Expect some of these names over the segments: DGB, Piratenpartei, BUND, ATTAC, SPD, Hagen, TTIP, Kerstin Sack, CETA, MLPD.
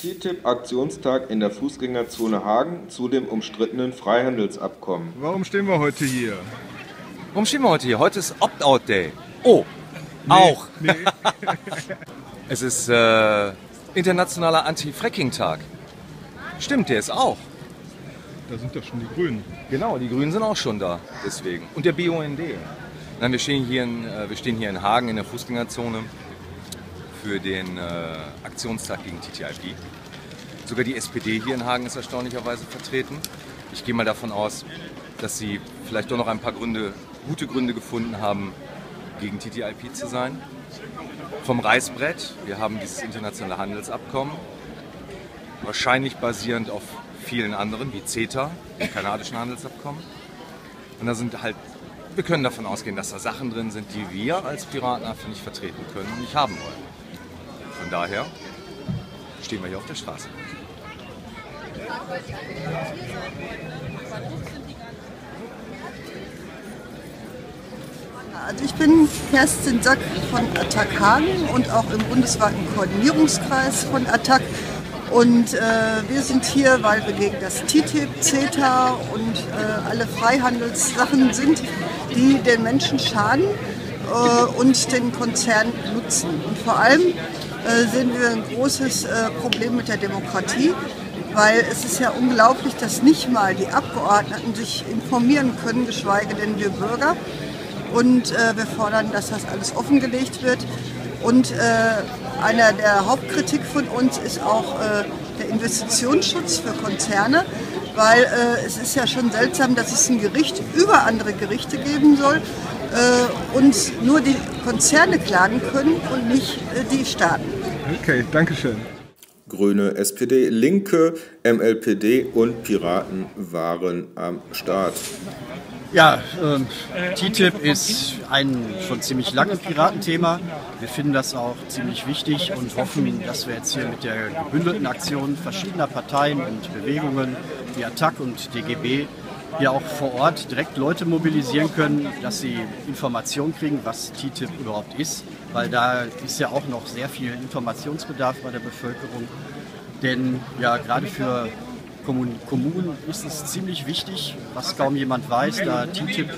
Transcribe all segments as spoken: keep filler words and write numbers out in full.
T T I P-Aktionstag in der Fußgängerzone Hagen zu dem umstrittenen Freihandelsabkommen. Warum stehen wir heute hier? Warum stehen wir heute hier? Heute ist Opt-out-Day. Oh, nee, auch. Nee. Es ist äh, internationaler Anti-Fracking-Tag. Stimmt, der ist auch. Da sind doch schon die Grünen. Genau, die Grünen sind auch schon da, deswegen. Und der B U N D. Nein, wir stehen hier in, wir stehen hier in Hagen in der Fußgängerzone für den äh, Aktionstag gegen T T I P. Sogar die S P D hier in Hagen ist erstaunlicherweise vertreten. Ich gehe mal davon aus, dass sie vielleicht doch noch ein paar Gründe, gute Gründe gefunden haben, gegen T T I P zu sein. Vom Reißbrett, wir haben dieses internationale Handelsabkommen, wahrscheinlich basierend auf vielen anderen, wie CETA, dem kanadischen Handelsabkommen. Und da sind halt, wir können davon ausgehen, dass da Sachen drin sind, die wir als Piratenhafen nicht vertreten können und nicht haben wollen. Von daher stehen wir hier auf der Straße. Also ich bin Kerstin Sack von ATTAC Hagen und auch im bundesweiten Koordinierungskreis von ATTAC. Und äh, wir sind hier, weil wir gegen das T T I P, CETA und äh, alle Freihandelssachen sind, die den Menschen schaden äh, und den Konzernen nutzen. Und vor allem äh, sehen wir ein großes äh, Problem mit der Demokratie, weil es ist ja unglaublich, dass nicht mal die Abgeordneten sich informieren können, geschweige denn wir Bürger. Und äh, wir fordern, dass das alles offengelegt wird. Und äh, einer der Hauptkritik von uns ist auch äh, der Investitionsschutz für Konzerne, weil äh, es ist ja schon seltsam, dass es ein Gericht über andere Gerichte geben soll äh, und nur die Konzerne klagen können und nicht äh, die Staaten. Okay, danke schön. Grüne, S P D, Linke, M L P D und Piraten waren am Start. Ja, äh, T T I P ist ein schon ziemlich langes Piratenthema. Wir finden das auch ziemlich wichtig und hoffen, dass wir jetzt hier mit der gebündelten Aktion verschiedener Parteien und Bewegungen wie ATTAC und D G B hier auch vor Ort direkt Leute mobilisieren können, dass sie Informationen kriegen, was T T I P überhaupt ist, weil da ist ja auch noch sehr viel Informationsbedarf bei der Bevölkerung. Denn ja, gerade für Kommunen ist es ziemlich wichtig, was kaum jemand weiß, da T T I P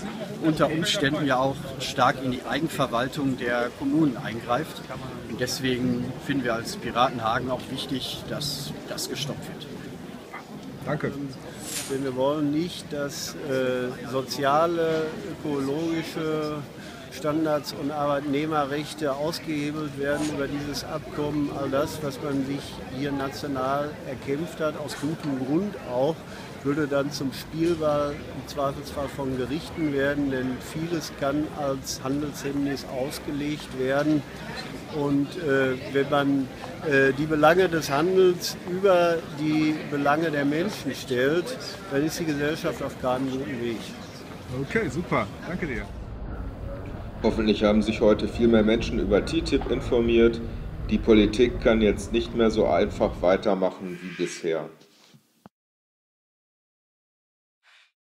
unter Umständen ja auch stark in die Eigenverwaltung der Kommunen eingreift. Und deswegen finden wir als Piraten Hagen auch wichtig, dass das gestoppt wird. Danke. Denn wir wollen nicht, dass äh, soziale, ökologische Standards und Arbeitnehmerrechte ausgehebelt werden über dieses Abkommen, all das, was man sich hier national erkämpft hat, aus gutem Grund auch, würde dann zum Spielball im Zweifelsfall von Gerichten werden, denn vieles kann als Handelshemmnis ausgelegt werden. Und äh, wenn man äh, die Belange des Handels über die Belange der Menschen stellt, dann ist die Gesellschaft auf keinem guten Weg. Okay, super. Danke dir. Hoffentlich haben sich heute viel mehr Menschen über T T I P informiert. Die Politik kann jetzt nicht mehr so einfach weitermachen wie bisher.